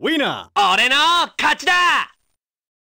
ウィナー俺の勝ちだ